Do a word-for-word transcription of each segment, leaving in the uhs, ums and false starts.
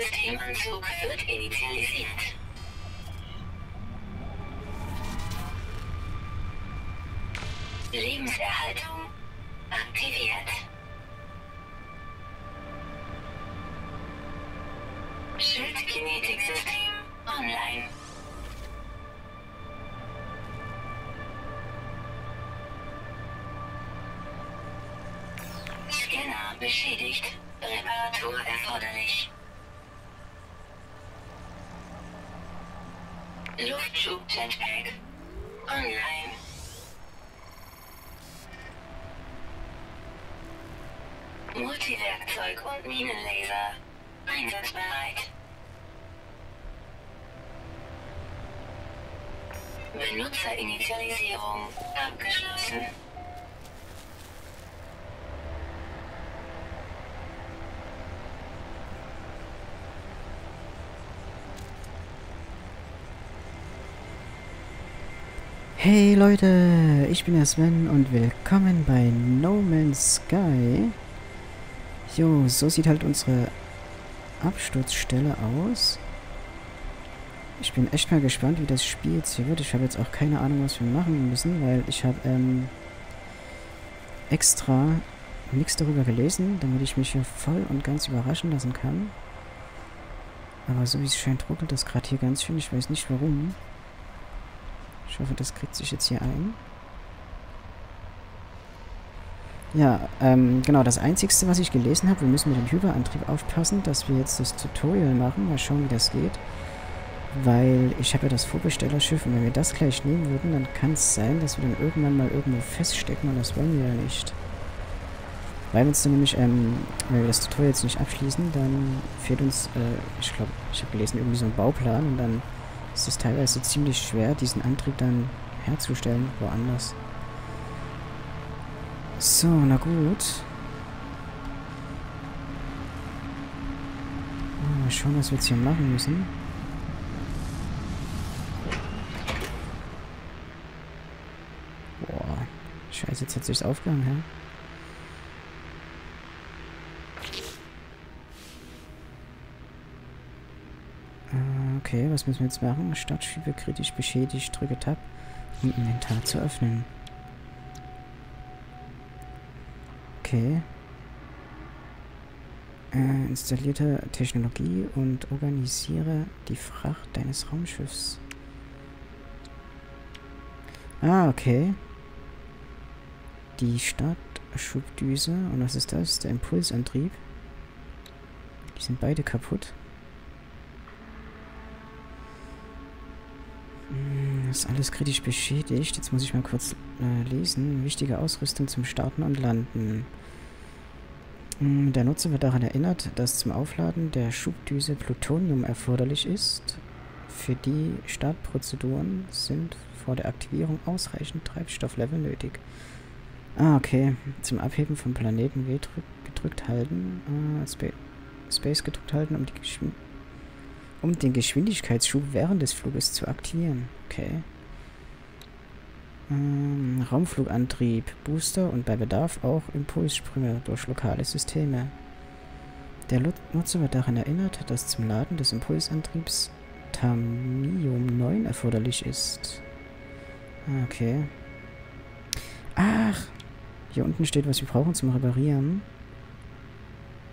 Systemanzug wird initialisiert. Lebenserhaltung aktiviert. Schildkinetiksystem online. Scanner beschädigt. Reparatur erforderlich. Luftschub-Jetpack online. Multiwerkzeug und Minenlaser einsatzbereit. Benutzerinitialisierung abgeschlossen. Hey Leute, ich bin der Sven und willkommen bei No Man's Sky. Jo, so sieht halt unsere Absturzstelle aus. Ich bin echt mal gespannt, wie das Spiel jetzt hier wird. Ich habe jetzt auch keine Ahnung, was wir machen müssen, weil ich habe ähm, extra nichts darüber gelesen, damit ich mich hier voll und ganz überraschen lassen kann. Aber so wie es scheint, ruckelt das gerade hier ganz schön. Ich weiß nicht warum. Ich hoffe, das kriegt sich jetzt hier ein. Ja, ähm, genau, das Einzige, was ich gelesen habe, wir müssen mit dem Überantrieb aufpassen, dass wir jetzt das Tutorial machen, mal schauen, wie das geht, weil ich habe ja das Vorbestellerschiff und wenn wir das gleich nehmen würden, dann kann es sein, dass wir dann irgendwann mal irgendwo feststecken und das wollen wir ja nicht. Weil wir uns dann nämlich, ähm, wenn wir das Tutorial jetzt nicht abschließen, dann fehlt uns, äh, ich glaube, ich habe gelesen, irgendwie so ein Bauplan und dann ist es teilweise ziemlich schwer, diesen Antrieb dann herzustellen, woanders. So, na gut. Mal schauen, was wir jetzt hier machen müssen. Boah. Scheiße, jetzt hat sich's aufgehangen, hä? Äh, okay, was müssen wir jetzt machen? Startschübe kritisch beschädigt, drücke Tab, um Inventar zu öffnen. Okay. Äh, installierte Technologie und organisiere die Fracht deines Raumschiffs. Ah, okay. Die Startschubdüse. Und was ist das? Der Impulsantrieb. Die sind beide kaputt. Das ist alles kritisch beschädigt. Jetzt muss ich mal kurz äh, lesen. Wichtige Ausrüstung zum Starten und Landen. Der Nutzer wird daran erinnert, dass zum Aufladen der Schubdüse Plutonium erforderlich ist. Für die Startprozeduren sind vor der Aktivierung ausreichend Treibstofflevel nötig. Ah, okay. Zum Abheben vom Planeten W gedrückt halten, äh, Spa- Space gedrückt halten, um die Geschwindigkeit um den Geschwindigkeitsschub während des Fluges zu aktivieren. Okay. Ähm, Raumflugantrieb, Booster und bei Bedarf auch Impulssprünge durch lokale Systeme. Der Nutzer wird daran erinnert, dass zum Laden des Impulsantriebs Thamium neun erforderlich ist. Okay. Ach! Hier unten steht, was wir brauchen zum Reparieren.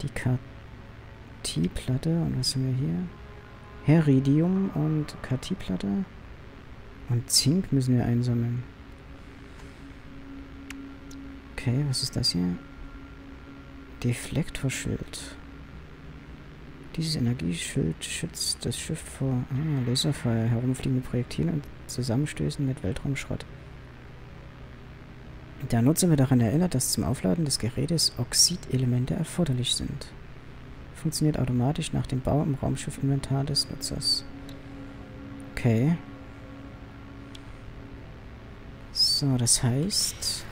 Die K T-Platte. Und was haben wir hier? Heridium und Kartieplatte und Zink müssen wir einsammeln. Okay, was ist das hier? Deflektorschild. Dieses Energieschild schützt das Schiff vor ah, Laserfeuer, herumfliegende Projektile und Zusammenstößen mit Weltraumschrott. Der Nutzer wird daran erinnert, dass zum Aufladen des Gerätes Oxidelemente erforderlich sind. Funktioniert automatisch nach dem Bau im Raumschiff-Inventar des Nutzers. Okay. So, das heißt,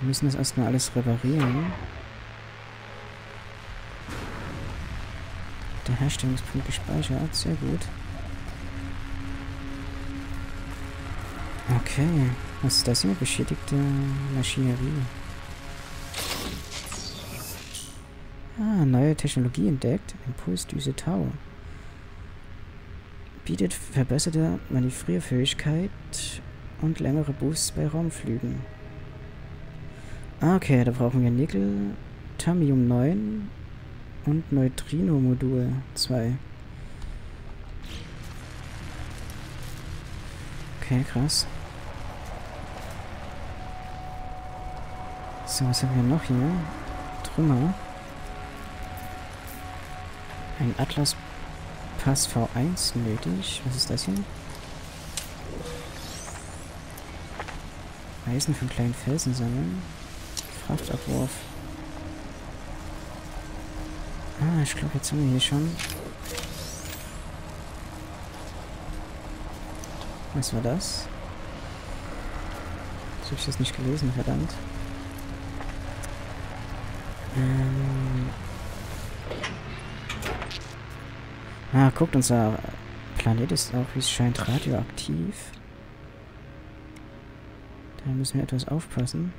wir müssen das erstmal alles reparieren. Der Herstellungspunkt gespeichert, sehr gut. Okay, was ist das hier? Beschädigte Maschinerie. Ah, neue Technologie entdeckt. Impulsdüse Tau. Bietet verbesserte Manövrierfähigkeit und längere Boosts bei Raumflügen. Ah, okay, da brauchen wir Nickel, Thamium neun und Neutrino-Modul zwei. Okay, krass. So, was haben wir noch hier? Trümmer. Ein Atlas-Pass V eins nötig. Was ist das hier? Eisen von kleinen Felsen sammeln. Kraftabwurf. Ah, ich glaube, jetzt haben wir hier schon. Was war das? Das habe ich das nicht gelesen, verdammt. Ähm. Ah, guckt, unser Planet ist auch, wie es scheint, radioaktiv. Da müssen wir etwas aufpassen.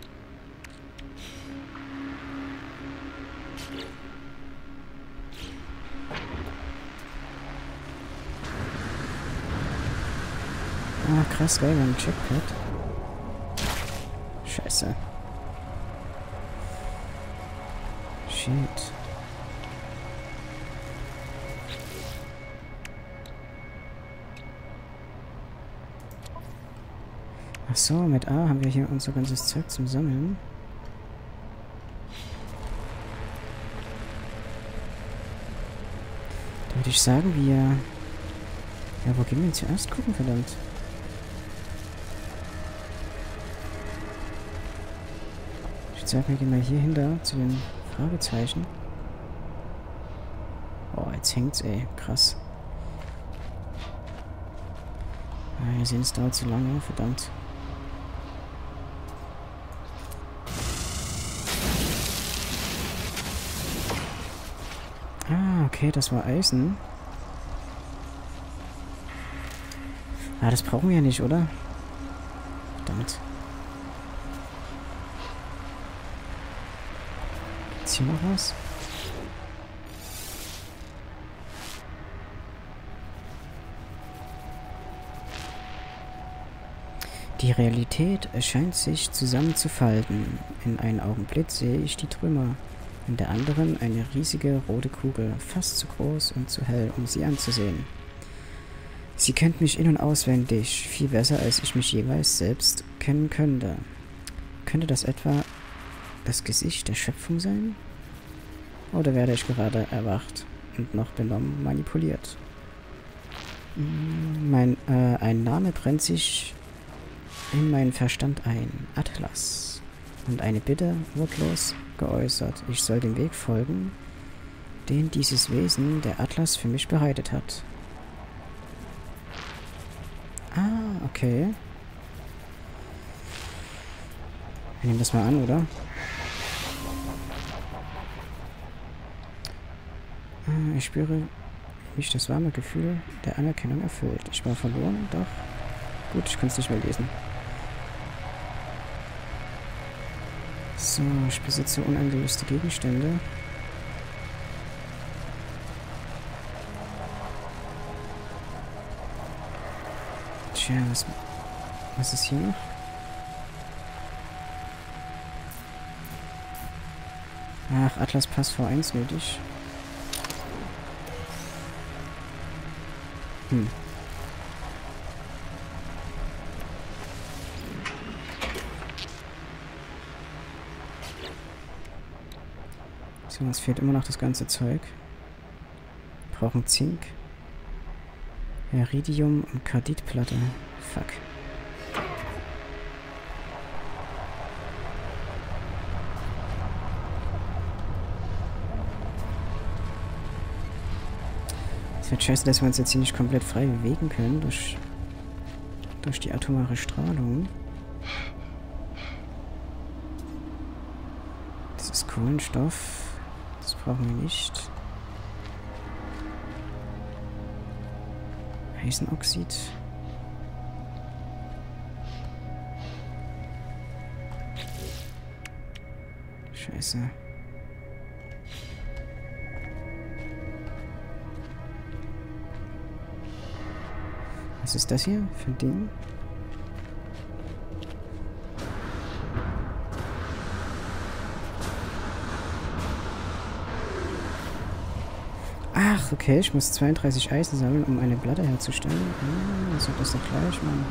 Ah, krass, geil, wir haben ein Checkpad. Scheiße. Shit. Ach so, mit A haben wir hier unser ganzes Zeug zum Sammeln. Da würde ich sagen, wir... Ja, wo gehen wir jetzt zuerst gucken, verdammt? Ich sag, wir gehen mal hier hinter zu den Fragezeichen. Oh, jetzt hängt's, ey. Krass. Ah, wir sehen, es dauert zu lange, verdammt. Ah, okay, das war Eisen. Ah, das brauchen wir ja nicht, oder? Verdammt. Gibt's hier noch was? Die Realität erscheint sich zusammenzufalten. In einem Augenblick sehe ich die Trümmer. In der anderen eine riesige rote Kugel, fast zu groß und zu hell, um sie anzusehen. Sie kennt mich in- und auswendig, viel besser, als ich mich jeweils selbst kennen könnte. Könnte das etwa das Gesicht der Schöpfung sein? Oder werde ich gerade erwacht und noch benommen manipuliert? Mein, äh, ein Name brennt sich in meinen Verstand ein, Atlas. Und eine Bitte wortlos geäußert, ich soll dem Weg folgen, den dieses Wesen, der Atlas, für mich bereitet hat. Ah, okay. Wir nehmen das mal an, oder? Ich spüre mich das warme Gefühl der Anerkennung erfüllt. Ich war verloren, doch. Gut, ich kann es nicht mehr lesen. So, ich besitze unangelöste Gegenstände. Tja, was, was ist hier noch? Ach, Atlas-Pass V eins nötig. Hm. So, uns fehlt immer noch das ganze Zeug. Wir brauchen Zink. Heridium und Kartieplatte. Fuck. Es wird scheiße, dass wir uns jetzt hier nicht komplett frei bewegen können durch, durch die atomare Strahlung. Das ist Kohlenstoff. Das brauchen wir nicht. Eisenoxid. Scheiße. Was ist das hier für ein Ding? Ach, okay, ich muss zweiunddreißig Eisen sammeln, um eine Platte herzustellen. Hm, also das ist doch gleich, Mann.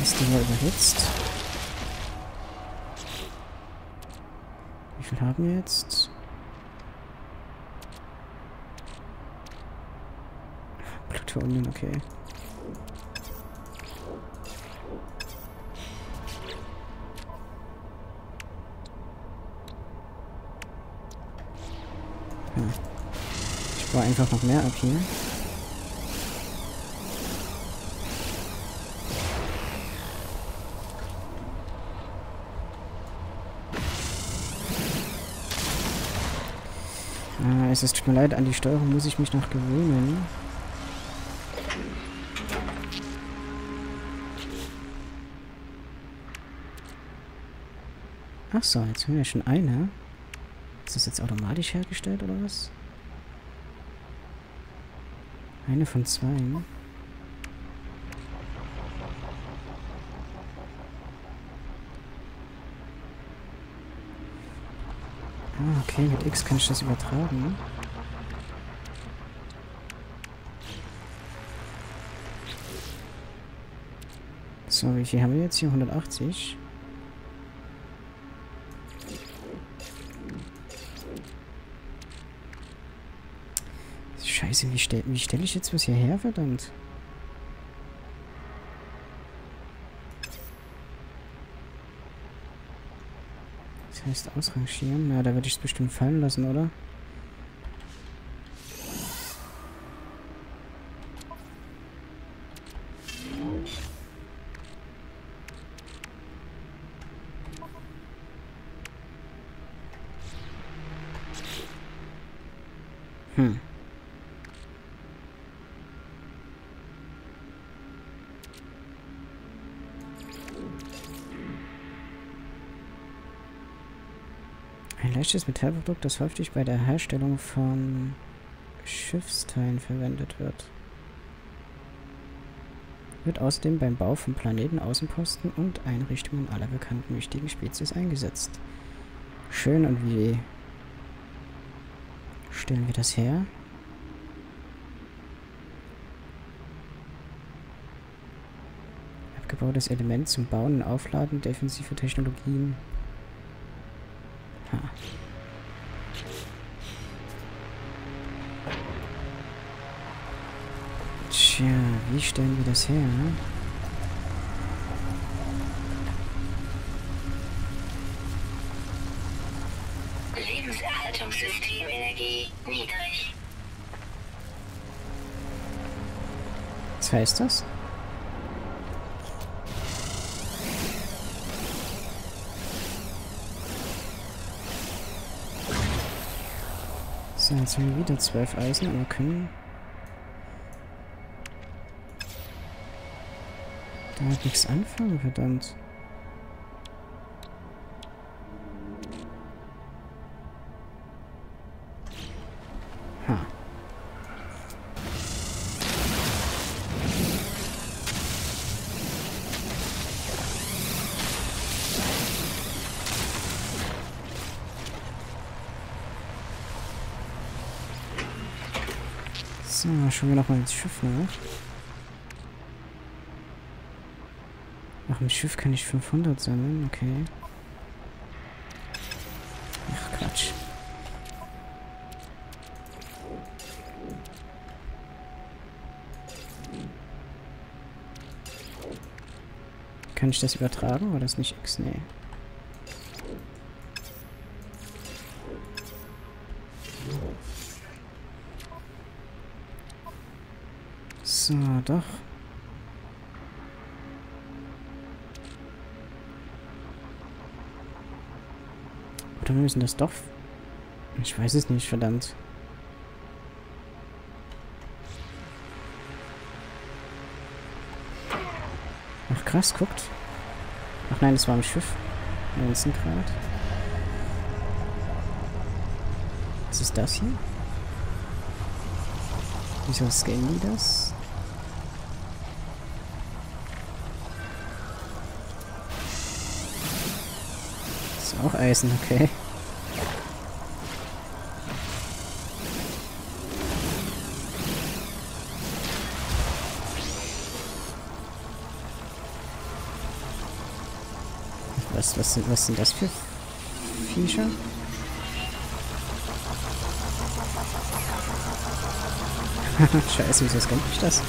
Das Ding war überhitzt. Wie viel haben wir jetzt? Plutonium, okay. Ja. Ich baue einfach noch mehr ab hier. Es ist, tut mir leid, an die Steuerung muss ich mich noch gewöhnen. Ach so, jetzt haben wir ja schon eine. Ist das jetzt automatisch hergestellt oder was? Eine von zwei. Ne? Ah, okay, mit X kann ich das übertragen. So, wie viel haben wir jetzt hier? hundertachtzig. Scheiße, wie stelle wie stell ich jetzt was hierher, verdammt? Heißt ausrangieren. Ja, da würde ich es bestimmt fallen lassen, oder? Hm. Ein leichtes Metallprodukt, das häufig bei der Herstellung von Schiffsteilen verwendet wird. Wird außerdem beim Bau von Planeten, Außenposten und Einrichtungen aller bekannten wichtigen Spezies eingesetzt. Schön, und wie stellen wir das her? Abgebautes Element zum Bauen und Aufladen defensiver Technologien. Ha. Tja, wie stellen wir das her? Ne? Lebenserhaltungssystem Energie niedrig. Was heißt das? So, jetzt haben wir wieder zwölf Eisen, aber können... damit nichts anfangen, verdammt. Ha. So, schauen wir nochmal ins Schiff nach. Nach dem Schiff kann ich fünfhundert sammeln, okay. Ach, Quatsch. Kann ich das übertragen? War das nicht X? Nee. So, doch. Oder wir müssen das doch... Ich weiß es nicht, verdammt. Ach krass, guckt. Ach nein, das war im Schiff. neunzehn Grad. Was ist das hier? Wieso scannen die das? Das ist auch Eisen, okay. Was, was, sind, was sind das für Viecher? Scheiße, wieso scannt mich das?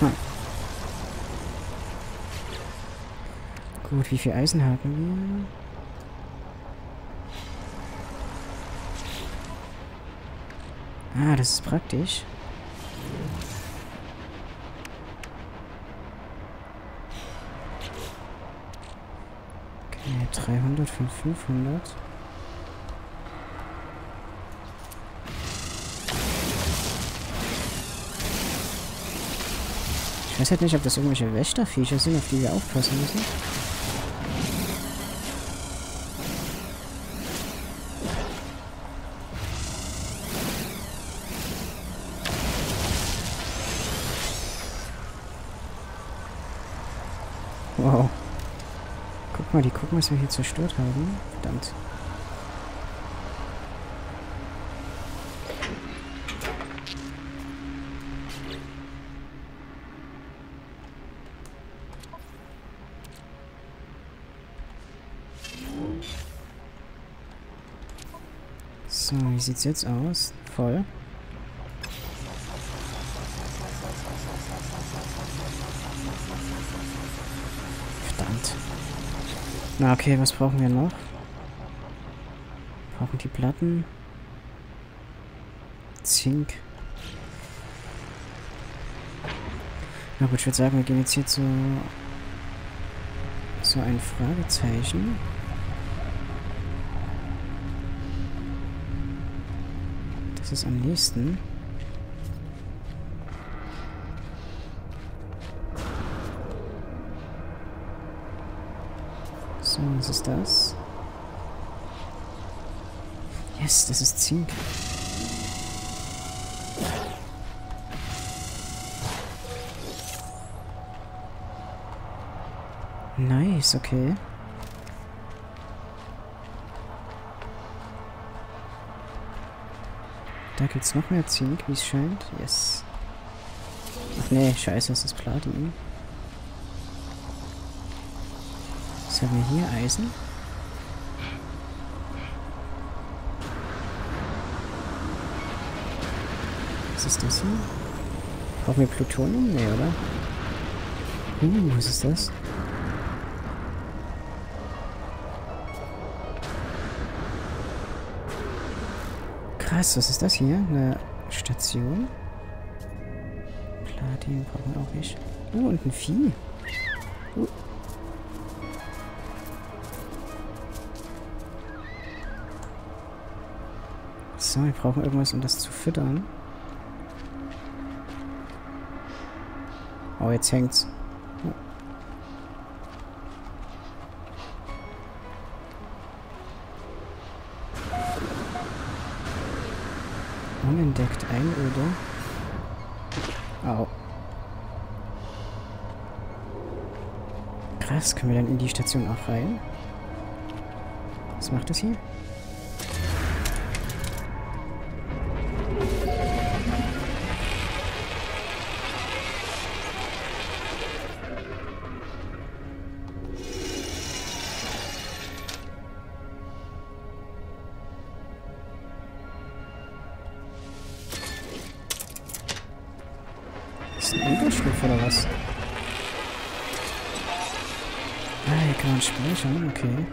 Hm. Gut, wie viel Eisen haben wir? Ah, das ist praktisch. Okay, dreihundert von fünfhundert. Ich weiß halt nicht, ob das irgendwelche Wächterviecher sind, auf die wir aufpassen müssen. Wow. Guck mal, die gucken, was wir hier zerstört haben. Verdammt. So, wie sieht's jetzt aus? Voll. Na okay, was brauchen wir noch? Brauchen die Platten? Zink. Na gut, ich würde sagen, wir gehen jetzt hier zu... so ein Fragezeichen. Das ist am nächsten. So, was ist das? Yes, das ist Zink. Nice, okay. Da gibt's noch mehr Zink, wie es scheint. Yes. Ach nee, scheiße, das ist Platin. Was haben wir hier? Eisen? Was ist das hier? Brauchen wir Plutonium? Nee, oder? Uh, was ist das? Krass, was ist das hier? Eine Station? Platin brauchen wir auch nicht. Uh, und ein Vieh. Uh. So, wir brauchen irgendwas, um das zu füttern. Oh, jetzt hängt's. Oh. Unentdeckt Einöde. Au. Krass, können wir dann in die Station auch rein? Was macht das hier? Ist das ein Unterschrift oder was? Ah, hier kann man speichern, okay.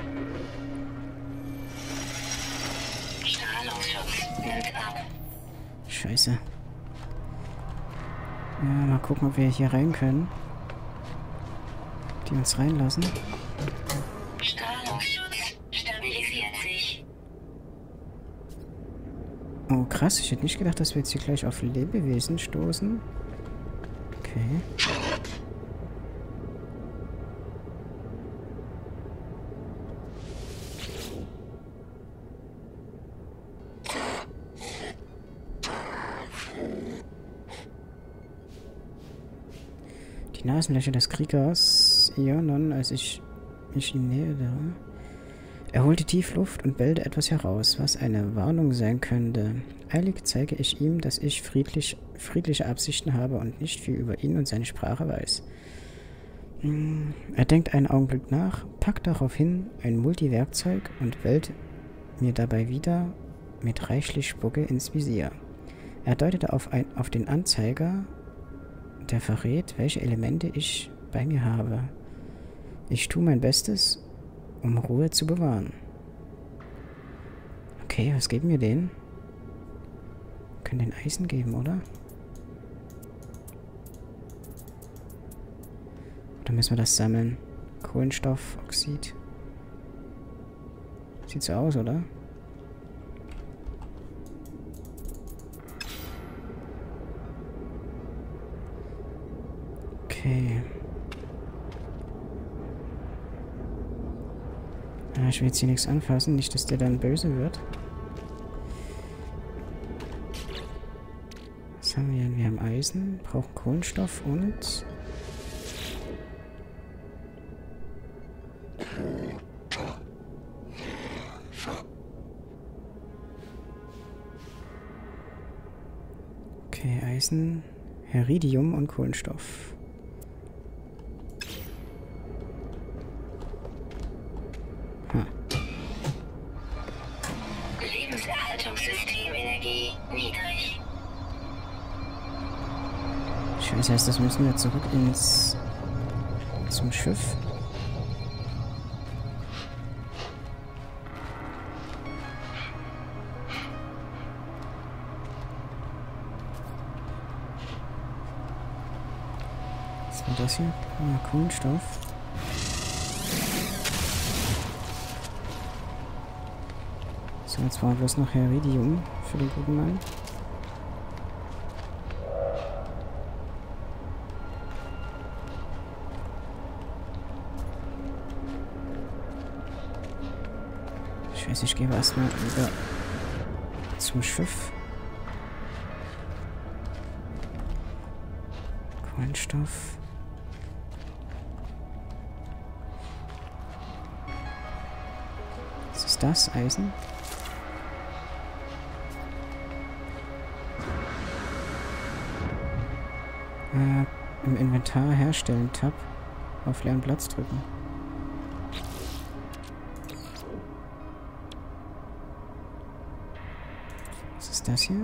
Strahlungsschutz nimmt ab. Scheiße. Ja, mal gucken, ob wir hier rein können. Die uns reinlassen. Strahlungsschutz stabilisiert sich. Oh krass, ich hätte nicht gedacht, dass wir jetzt hier gleich auf Lebewesen stoßen. Okay. Die Nasenlöcher des Kriegers Ionon, als ich mich nähere. Er holte tief Luft und bellte etwas heraus, was eine Warnung sein könnte. Eilig zeige ich ihm, dass ich friedlich, friedliche Absichten habe und nicht viel über ihn und seine Sprache weiß. Er denkt einen Augenblick nach, packt daraufhin ein Multiwerkzeug und bellt mir dabei wieder mit reichlich Spucke ins Visier. Er deutete auf, ein, auf den Anzeiger, der verrät, welche Elemente ich bei mir habe. Ich tue mein Bestes, um Ruhe zu bewahren. Okay, was geben wir denen? Wir können den Eisen geben, oder? Oder müssen wir das sammeln? Kohlenstoffoxid. Sieht so aus, oder? Okay. Ich will jetzt hier nichts anfassen, nicht, dass der dann böse wird. Was haben wir denn? Wir haben Eisen, brauchen Kohlenstoff und... Okay, Eisen, Heridium und Kohlenstoff. Das heißt, das müssen wir zurück ins... zum Schiff. Was war das hier? Ah, Kohlenstoff. So, jetzt war bloß noch Heridium für den guten Mann. Ich gehe erstmal wieder zum Schiff. Kohlenstoff. Was ist das? Eisen? Äh, im Inventar herstellen, Tab. Auf leeren Platz drücken. Das hier?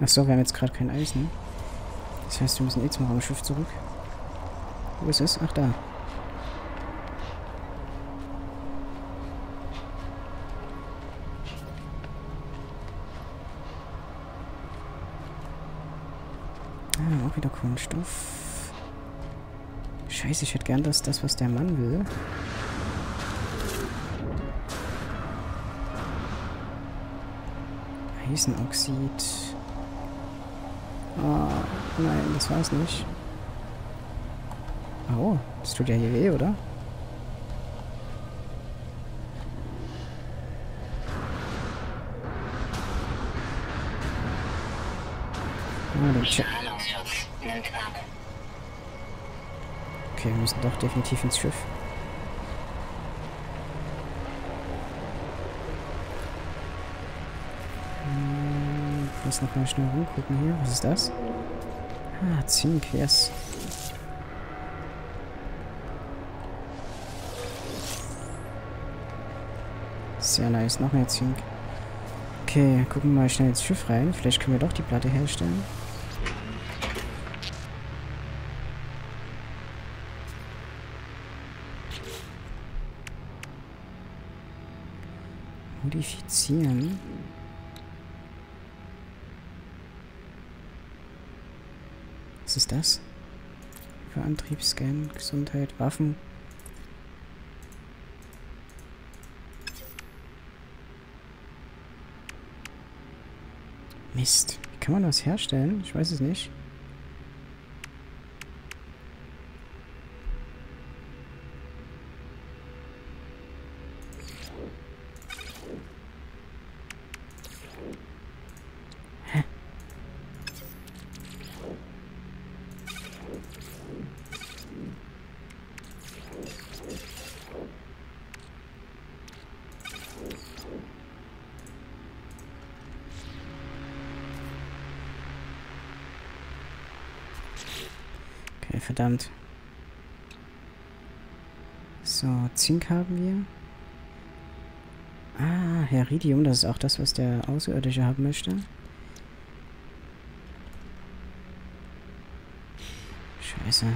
Achso, wir haben jetzt gerade kein Eis, ne? Das heißt, wir müssen eh zum Raumschiff zurück. Wo ist es? Ach, da. Ah, auch wieder Kohlenstoff. Scheiße, ich hätte gern das, das, was der Mann will. Eisenoxid. Oh, nein, das war's nicht. Oh, das tut ja hier weh, oder? Ah, den Check. Okay, wir müssen doch definitiv ins Schiff. Hm, lass noch mal schnell rumgucken hier. Was ist das? Ah, Zink, yes. Sehr nice, noch mehr Zink. Okay, gucken wir mal schnell ins Schiff rein. Vielleicht können wir doch die Platte herstellen. Modifizieren. Was ist das? Überantriebsscan, Gesundheit, Waffen. Mist. Wie kann man das herstellen? Ich weiß es nicht. Verdammt. So, Zink haben wir. Ah, Heridium, das ist auch das, was der Außerirdische haben möchte. Scheiße.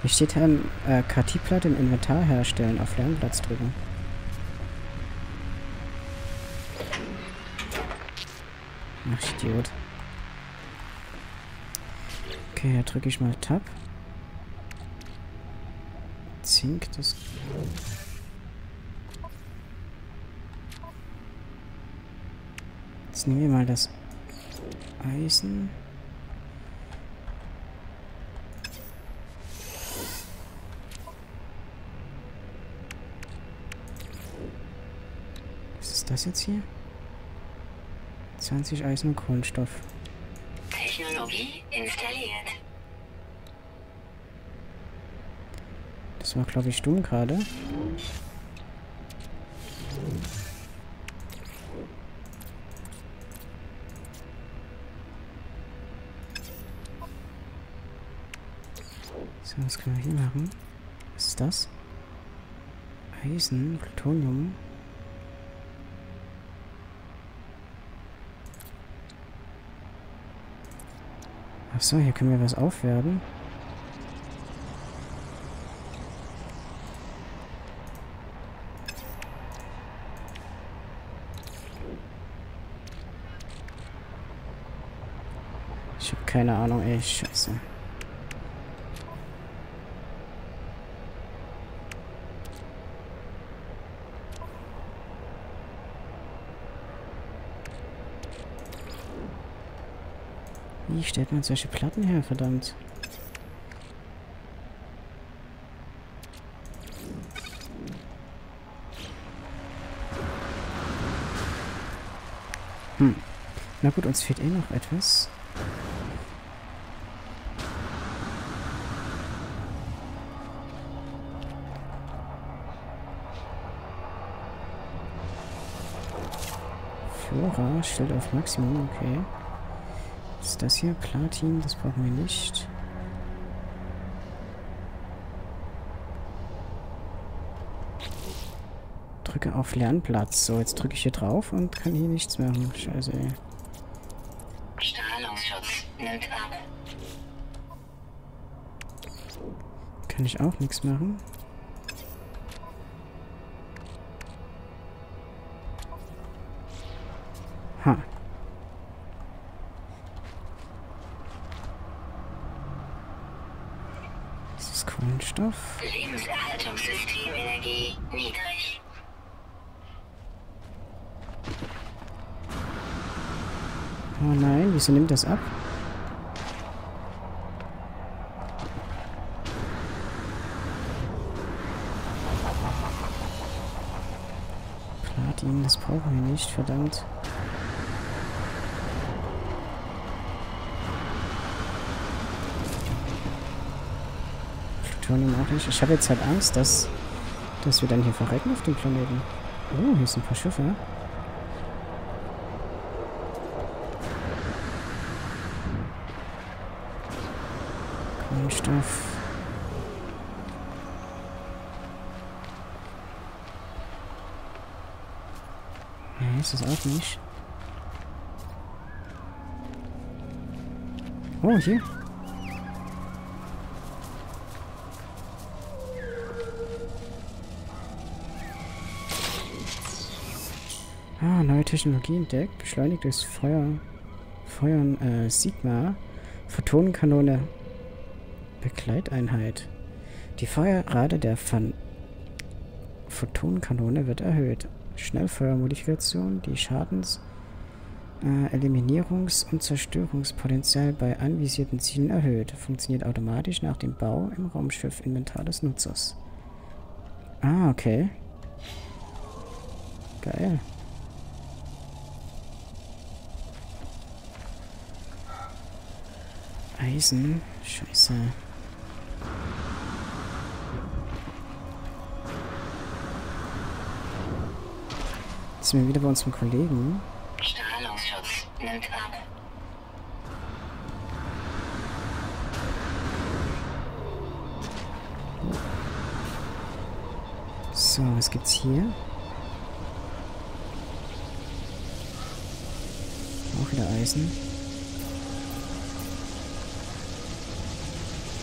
Hier steht halt äh, Kartieplatt im Inventar herstellen, auf Lernplatz drücken. Ach, Idiot. Okay, da drücke ich mal Tab. Zink, das... Jetzt nehmen wir mal das Eisen. Was ist das jetzt hier? zwanzig Eisen und Kohlenstoff. Technologie installiert. Das war, glaube ich, stumm gerade. So, was können wir hier machen? Was ist das? Eisen, Plutonium. Achso, hier können wir was aufwerten. Ich habe keine Ahnung, ey, scheiße. Wie stellt man solche Platten her, verdammt? Hm. Na gut, uns fehlt eh noch etwas. Flora stellt auf Maximum, okay. Ist das hier? Platin, das brauchen wir nicht. Drücke auf Lernplatz. So, jetzt drücke ich hier drauf und kann hier nichts mehr machen. Scheiße, ey. Strahlungsschutz nimmt ab. Kann ich auch nichts machen. Ha. Kohlenstoff. Lebenserhaltungssystem Energie niedrig. Oh nein, wieso nimmt das ab? Platin, das brauchen wir nicht, verdammt. Ich habe jetzt halt Angst, dass, dass wir dann hier verrecken auf dem Planeten. Oh, hier sind ein paar Schiffe. Kohlenstoff. Nee, ist das auch nicht. Oh, hier. Technologie entdeckt. Beschleunigtes Feuer. Feuern, äh, Sigma, Photonenkanone, Begleiteinheit. Die Feuerrate der Phan Photonenkanone wird erhöht. Schnellfeuermodifikation, die Schadens-, äh, Eliminierungs- und Zerstörungspotenzial bei anvisierten Zielen erhöht. Funktioniert automatisch nach dem Bau im Raumschiff-Inventar des Nutzers. Ah, okay. Geil. Eisen. Scheiße. Jetzt sind wir wieder bei unserem Kollegen. Strahlungsschutz nimmt ab. So, was gibt's hier? Auch wieder Eisen.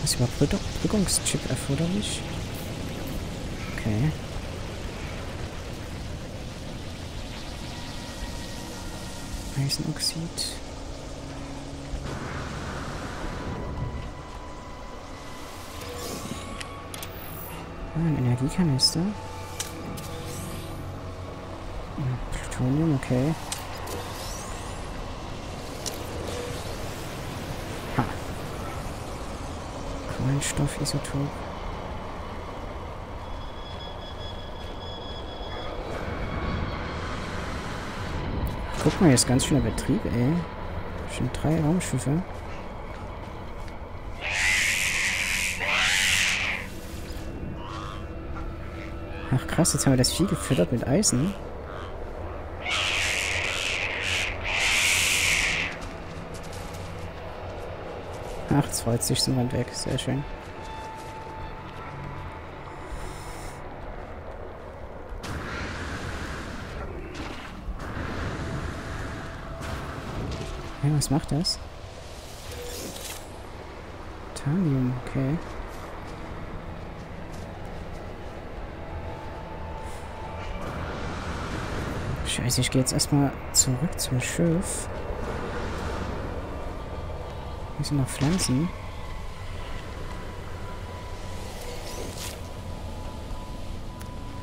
Ist Überbrückungschip erforderlich? Okay. Eisenoxid. Ah, ein Energiekanister. Plutonium, okay. Kohlenstoffisotop. Guck mal, hier ist ganz schöner Betrieb, ey. Schon drei Raumschiffe. Ach krass, jetzt haben wir das Vieh gefüttert mit Eisen. Ach, es freut sich, sind wir weg. Sehr schön. Ja, was macht das? Thamium, okay. Scheiße, ich gehe jetzt erstmal zurück zum Schiff. Hier sind noch Pflanzen.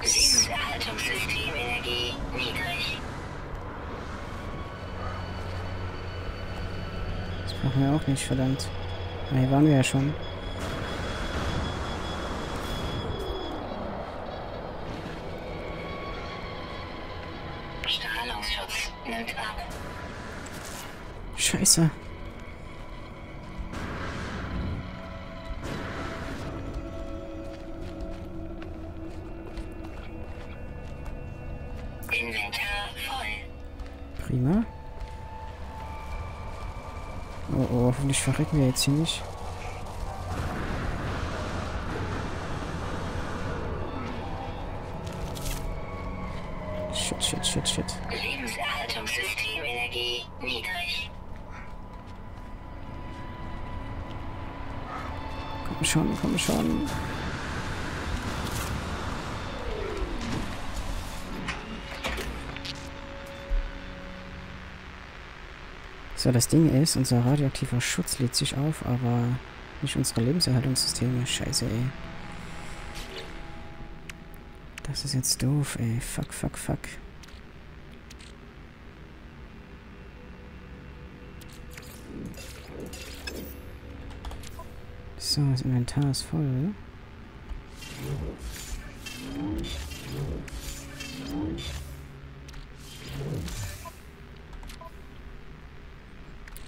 Siedungshaltungssystem Energie niedrig. Das brauchen wir auch nicht, verdammt. Na, hier waren wir ja schon. Strahlungsschutz nimmt ab. Scheiße. Prima. Oh oh, hoffentlich verrecken wir jetzt hier nicht. Shit, shit, shit, shit. Lebenserhaltungssystem Energie niedrig. Komm schon, komm schon. So, das Ding ist, unser radioaktiver Schutz lädt sich auf, aber nicht unsere Lebenserhaltungssysteme. Scheiße, ey. Das ist jetzt doof, ey. Fuck, fuck, fuck. So, das Inventar ist voll.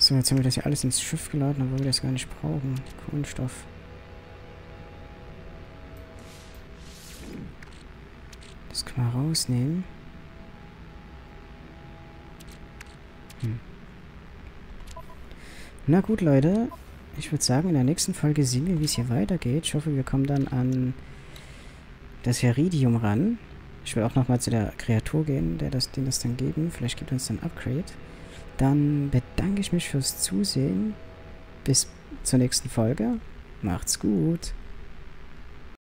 So, jetzt haben wir das hier alles ins Schiff geladen, obwohl wir das gar nicht brauchen. Kohlenstoff. Das können wir rausnehmen. Hm. Na gut, Leute. Ich würde sagen, in der nächsten Folge sehen wir, wie es hier weitergeht. Ich hoffe, wir kommen dann an das Heridium ran. Ich will auch nochmal zu der Kreatur gehen, der das, denen das dann geben. Vielleicht gibt uns dann ein Upgrade. Dann bedanke ich mich fürs Zusehen. Bis zur nächsten Folge. Macht's gut.